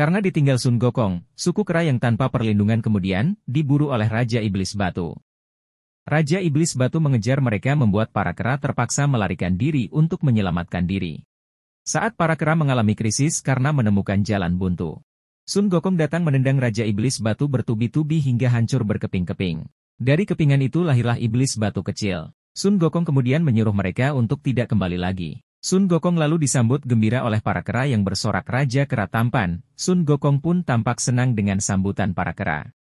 Karena ditinggal Sun Gokong, suku kera yang tanpa perlindungan kemudian diburu oleh Raja Iblis Batu. Raja Iblis Batu mengejar mereka, membuat para kera terpaksa melarikan diri untuk menyelamatkan diri. Saat para kera mengalami krisis karena menemukan jalan buntu, Sun Gokong datang menendang Raja Iblis Batu bertubi-tubi hingga hancur berkeping-keping. Dari kepingan itu lahirlah Iblis Batu kecil. Sun Gokong kemudian menyuruh mereka untuk tidak kembali lagi. Sun Gokong lalu disambut gembira oleh para kera yang bersorak Raja Kera Tampan. Sun Gokong pun tampak senang dengan sambutan para kera.